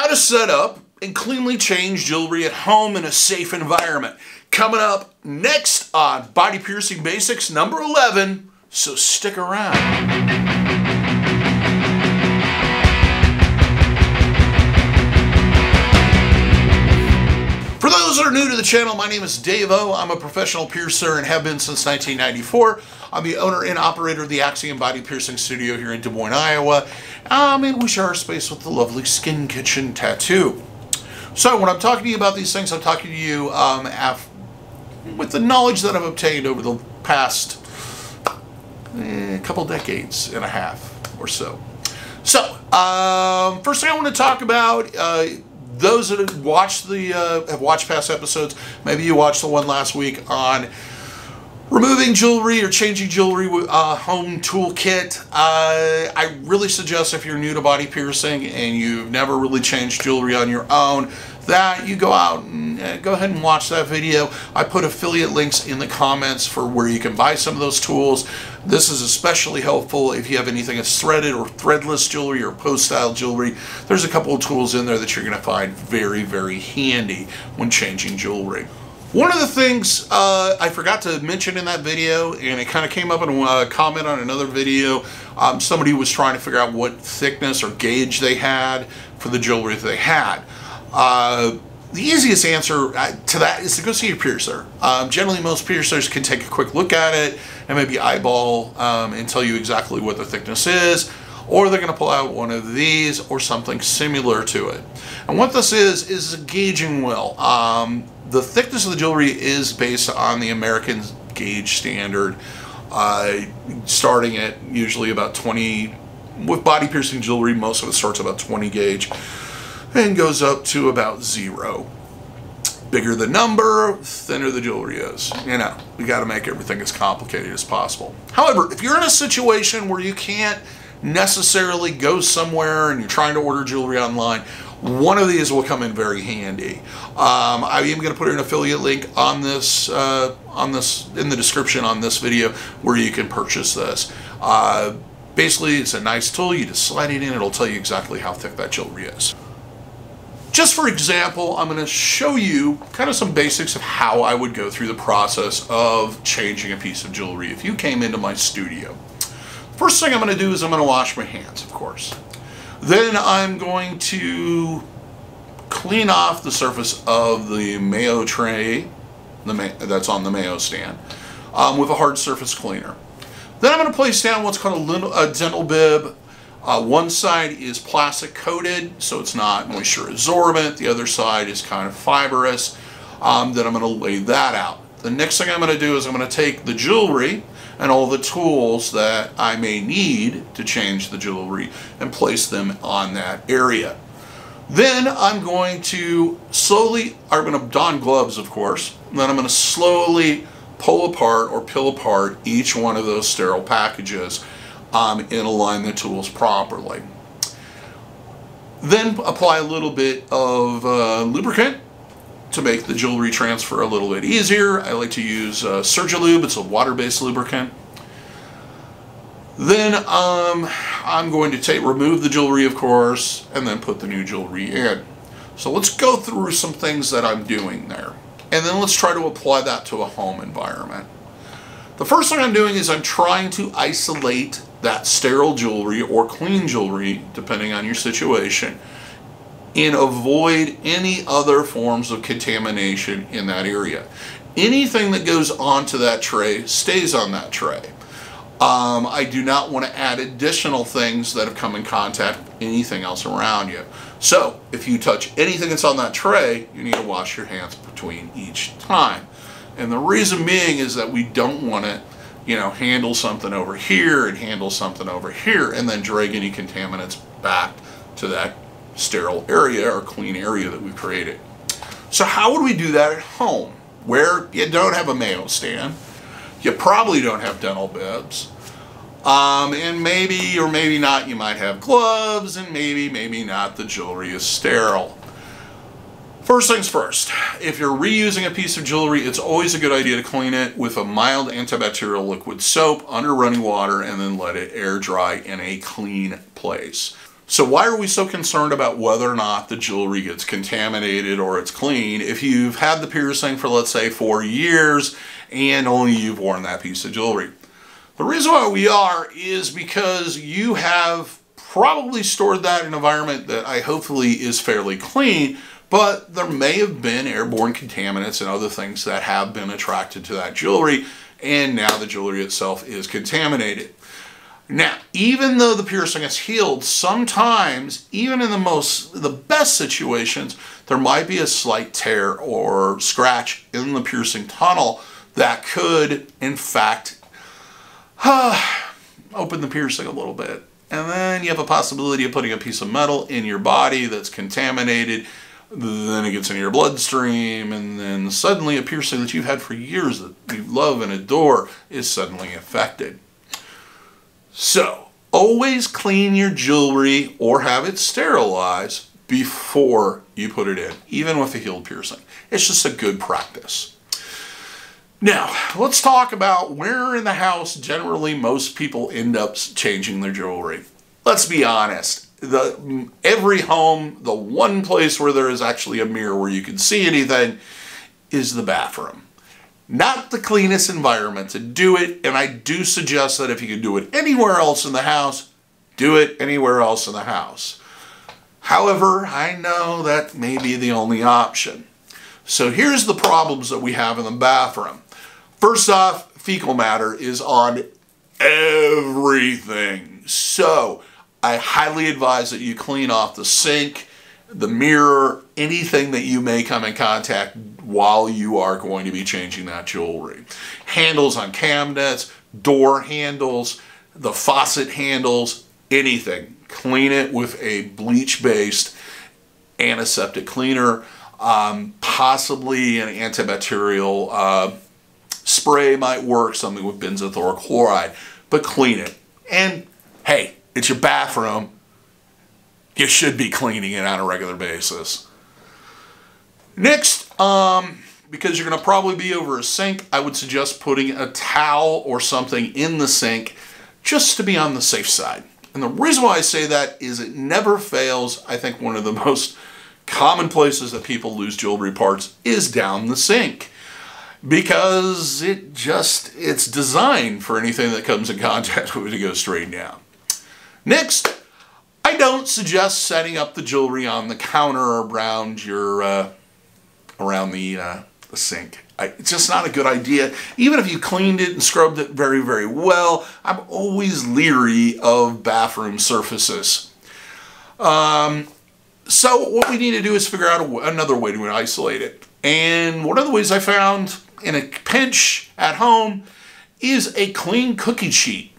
How to set up and cleanly change jewelry at home in a safe environment. Coming up next on Body Piercing Basics number 11, so stick around. New to the channel, my name is DaVo. I'm a professional piercer and have been since 1994. I'm the owner and operator of the Axiom Body Piercing Studio here in Des Moines, Iowa, and we share our space with the lovely Skin Kitchen Tattoo. So when I'm talking to you about these things, I'm talking to you with the knowledge that I've obtained over the past couple decades and a half or so. So first thing I want to talk about, those that have watched have watched past episodes, maybe you watched the one last week on removing jewelry or changing jewelry with home toolkit. I really suggest if you're new to body piercing and you've never really changed jewelry on your own, that you go out and go ahead and watch that video. I put affiliate links in the comments for where you can buy some of those tools. This is especially helpful if you have anything that's threaded or threadless jewelry or post style jewelry. There's a couple of tools in there that you're gonna find very, very handy when changing jewelry. One of the things I forgot to mention in that video, and it kind of came up in a comment on another video, somebody was trying to figure out what thickness or gauge they had for the jewelry that they had. The easiest answer to that is to go see your piercer. Generally, most piercers can take a quick look at it and maybe eyeball and tell you exactly what the thickness is, or they're going to pull out one of these or something similar to it. And what this is a gauging wheel. The thickness of the jewelry is based on the American gauge standard, starting at usually about 20, with body piercing jewelry, most of it starts about 20 gauge and goes up to about 0. Bigger the number, thinner the jewelry is. You know, we gotta make everything as complicated as possible. However, if you're in a situation where you can't necessarily go somewhere and you're trying to order jewelry online, one of these will come in very handy. I am going to put an affiliate link on this in the description on this video where you can purchase this. Basically, it's a nice tool. You just slide it in, it'll tell you exactly how thick that jewelry is. Just for example, I'm going to show you kind of some basics of how I would go through the process of changing a piece of jewelry if you came into my studio. First thing I'm going to do is I'm going to wash my hands, of course. Then I'm going to clean off the surface of the mayo tray that's on the mayo stand with a hard surface cleaner. Then I'm going to place down what's called a dental bib. One side is plastic coated, so it's not moisture absorbent. The other side is kind of fibrous. Then I'm going to lay that out. The next thing I'm going to do is I'm going to take the jewelry and all the tools that I may need to change the jewelry and place them on that area. Then I'm going to slowly, I'm going to don gloves, of course, and then I'm going to slowly pull apart or peel apart each one of those sterile packages and align the tools properly. Then apply a little bit of lubricant to make the jewelry transfer a little bit easier. I like to use Surgilube. It's a water-based lubricant. Then I'm going to remove the jewelry, of course, and then put the new jewelry in. So let's go through some things that I'm doing there. And then let's try to apply that to a home environment. The first thing I'm doing is I'm trying to isolate that sterile jewelry or clean jewelry, depending on your situation, and avoid any other forms of contamination in that area. Anything that goes onto that tray stays on that tray. I do not want to add additional things that have come in contact with anything else around you. So if you touch anything that's on that tray, you need to wash your hands between each time. And the reason being is that we don't want to, you know, handle something over here and handle something over here and then drag any contaminants back to that sterile area or clean area that we created. So how would we do that at home where you don't have a mayo stand, you probably don't have dental bibs, and maybe or maybe not you might have gloves, and maybe not the jewelry is sterile. First things first, if you're reusing a piece of jewelry, it's always a good idea to clean it with a mild antibacterial liquid soap under running water and then let it air dry in a clean place. So why are we so concerned about whether or not the jewelry gets contaminated or it's clean if you've had the piercing for, let's say, 4 years and only you've worn that piece of jewelry? The reason why we are is because you have probably stored that in an environment that hopefully is fairly clean, but there may have been airborne contaminants and other things that have been attracted to that jewelry, and now the jewelry itself is contaminated. Now, even though the piercing is healed, sometimes, even in the best situations, there might be a slight tear or scratch in the piercing tunnel that could, in fact, open the piercing a little bit. And then you have a possibility of putting a piece of metal in your body that's contaminated, then it gets into your bloodstream, and then suddenly a piercing that you've had for years that you love and adore is suddenly affected. So, always clean your jewelry or have it sterilized before you put it in, even with a healed piercing. It's just a good practice. Now, let's talk about where in the house generally most people end up changing their jewelry. Let's be honest. Every home, the one place where there is actually a mirror where you can see anything is the bathroom. Not the cleanest environment to do it, and I do suggest that if you can do it anywhere else in the house, do it anywhere else in the house. However, I know that may be the only option. So here's the problems that we have in the bathroom. First off, fecal matter is on everything. So I highly advise that you clean off the sink, the mirror, anything that you may come in contact while you are going to be changing that jewelry. Handles on cabinets, door handles, the faucet handles, anything. Clean it with a bleach-based antiseptic cleaner, possibly an antibacterial spray might work, something with benzothoric chloride, but clean it. And hey, it's your bathroom. You should be cleaning it on a regular basis. Next, because you're going to probably be over a sink, I would suggest putting a towel or something in the sink just to be on the safe side. And the reason why I say that is it never fails. I think one of the most common places that people lose jewelry parts is down the sink, because it's designed for anything that comes in contact with it to go straight down. Next, I don't suggest setting up the jewelry on the counter or around your around the sink. It's just not a good idea. Even if you cleaned it and scrubbed it very, very well, I'm always leery of bathroom surfaces. So what we need to do is figure out another way to isolate it. And one of the ways I found in a pinch at home is a clean cookie sheet.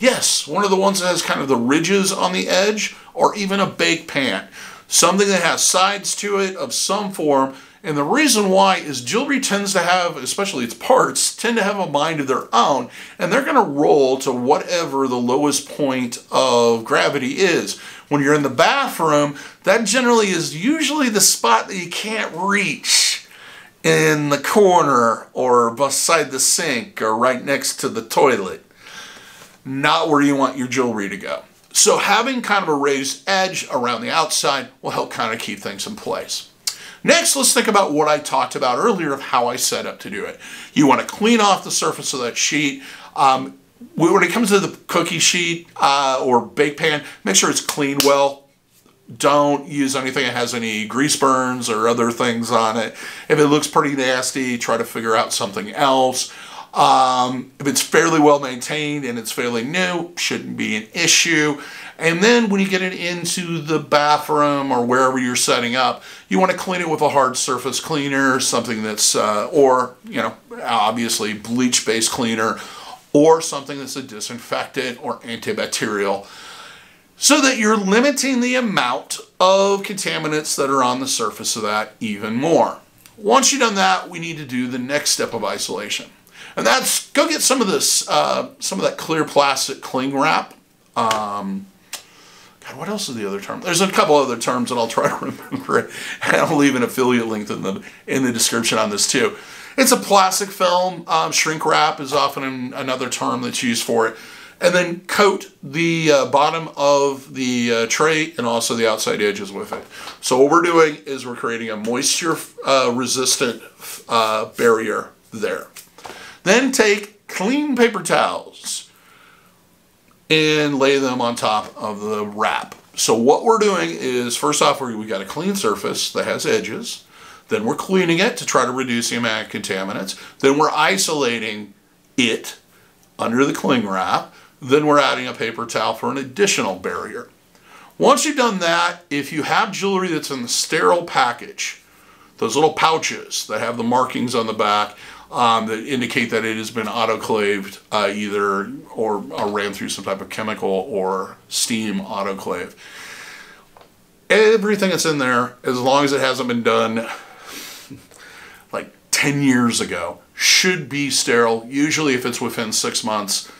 Yes, one of the ones that has kind of the ridges on the edge, or even a bake pan. Something that has sides to it of some form. And the reason why is jewelry tends to have, especially its parts, tend to have a mind of their own, and they're going to roll to whatever the lowest point of gravity is. When you're in the bathroom, that generally is usually the spot that you can't reach, in the corner or beside the sink or right next to the toilet. Not where you want your jewelry to go. So having kind of a raised edge around the outside will help kind of keep things in place. Next, let's think about what I talked about earlier of how I set up to do it. You want to clean off the surface of that sheet. When it comes to the cookie sheet or bake pan, make sure it's cleaned well. Don't use anything that has any grease burns or other things on it. If it looks pretty nasty, try to figure out something else. If it's fairly well maintained and it's fairly new, shouldn't be an issue. And then when you get it into the bathroom or wherever you're setting up, you want to clean it with a hard surface cleaner, something that's, or, you know, obviously bleach-based cleaner, or something that's a disinfectant or antibacterial, so that you're limiting the amount of contaminants that are on the surface of that even more. Once you've done that, we need to do the next step of isolation. And that's, go get some of this, some of that clear plastic cling wrap. God, what else is the other term? There's a couple other terms that I'll try to remember it. And I'll leave an affiliate link in the description on this too. It's a plastic film. Shrink wrap is often another term that's used for it. and then coat the bottom of the tray and also the outside edges with it. So what we're doing is we're creating a moisture resistant barrier there. Then take clean paper towels and lay them on top of the wrap. So what we're doing is, first off, we got a clean surface that has edges. Then we're cleaning it to try to reduce the amount of contaminants. Then we're isolating it under the cling wrap. Then we're adding a paper towel for an additional barrier. Once you've done that, if you have jewelry that's in the sterile package, those little pouches that have the markings on the back that indicate that it has been autoclaved either or ran through some type of chemical or steam autoclave. Everything that's in there, as long as it hasn't been done like 10 years ago, should be sterile. Usually if it's within 6 months,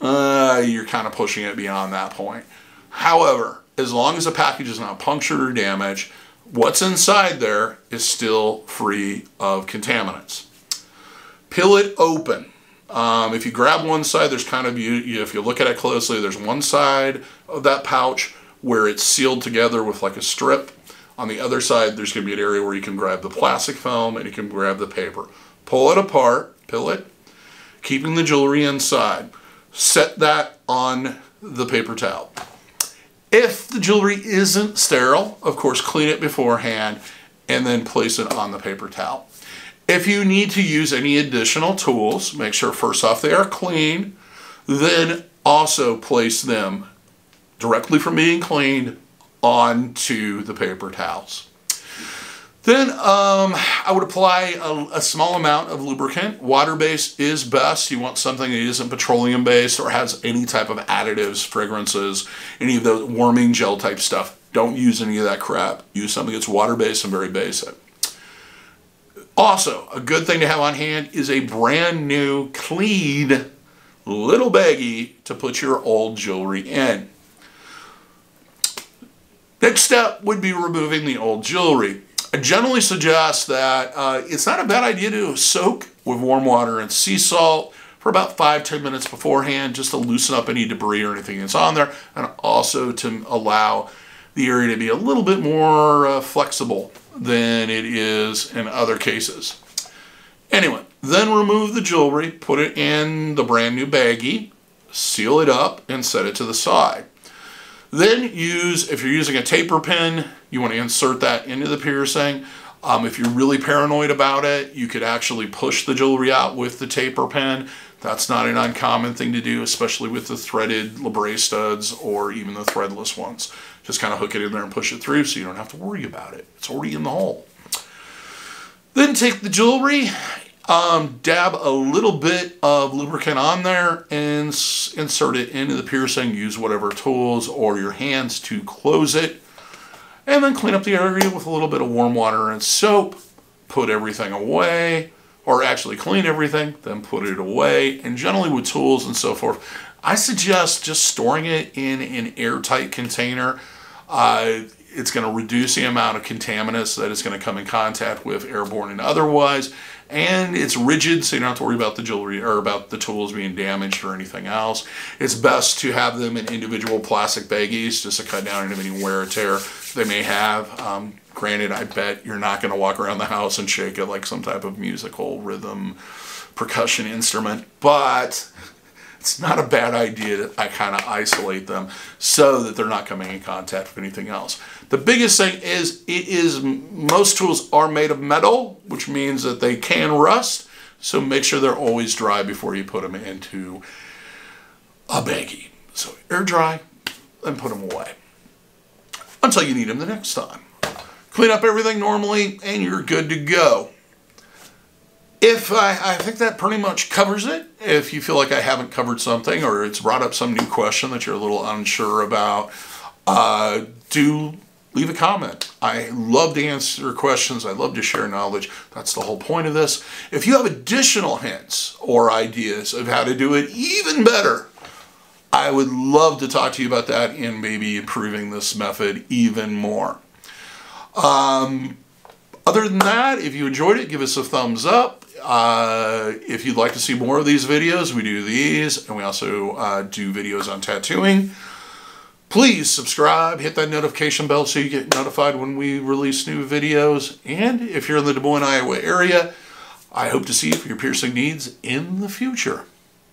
you're kind of pushing it beyond that point. However, as long as the package is not punctured or damaged, what's inside there is still free of contaminants. Peel it open. If you grab one side, there's kind of, if you look at it closely, there's one side of that pouch where it's sealed together with like a strip. On the other side, there's gonna be an area where you can grab the plastic foam and you can grab the paper. Pull it apart, peel it, keeping the jewelry inside. Set that on the paper towel. If the jewelry isn't sterile, of course, clean it beforehand and then place it on the paper towel. If you need to use any additional tools, make sure first off they are clean, then also place them directly from being cleaned onto the paper towels. Then I would apply a small amount of lubricant. Water-based is best. You want something that isn't petroleum-based or has any type of additives, fragrances, any of those warming gel type stuff. Don't use any of that crap. Use something that's water-based and very basic. Also, a good thing to have on hand is a brand new, clean little baggie to put your old jewelry in. Next step would be removing the old jewelry. I generally suggest that it's not a bad idea to soak with warm water and sea salt for about 5-10 minutes beforehand, just to loosen up any debris or anything that's on there, and also to allow the area to be a little bit more flexible than it is in other cases. Anyway, then remove the jewelry, put it in the brand new baggie, seal it up, and set it to the side. Then use, if you're using a taper pin, you want to insert that into the piercing. If you're really paranoid about it, you could actually push the jewelry out with the taper pin. That's not an uncommon thing to do, especially with the threaded labret studs or even the threadless ones. Just kind of hook it in there and push it through so you don't have to worry about it. It's already in the hole. Then take the jewelry, dab a little bit of lubricant on there and insert it into the piercing. Use whatever tools or your hands to close it. And then clean up the area with a little bit of warm water and soap. Put everything away. Or actually clean everything, then put it away. And generally with tools and so forth, I suggest just storing it in an airtight container. It's going to reduce the amount of contaminants that it's going to come in contact with, airborne and otherwise. And it's rigid, so you don't have to worry about the jewelry or about the tools being damaged or anything else. It's best to have them in individual plastic baggies just to cut down on any wear or tear they may have. Granted, I bet you're not going to walk around the house and shake it like some type of musical rhythm percussion instrument, but it's not a bad idea to kind of isolate them so that they're not coming in contact with anything else. The biggest thing is, most tools are made of metal, which means that they can rust, so make sure they're always dry before you put them into a baggie. So air dry and put them away until you need them the next time. Clean up everything normally, and you're good to go. I think that pretty much covers it. If you feel like I haven't covered something or it's brought up some new question that you're a little unsure about, do leave a comment. I love to answer questions. I love to share knowledge. That's the whole point of this. If you have additional hints or ideas of how to do it even better, I would love to talk to you about that and maybe improving this method even more. Other than that, if you enjoyed it, give us a thumbs up. If you'd like to see more of these videos, we do these, and we also do videos on tattooing. Please subscribe, hit that notification bell so you get notified when we release new videos. And if you're in the Des Moines, Iowa area, I hope to see you for your piercing needs in the future.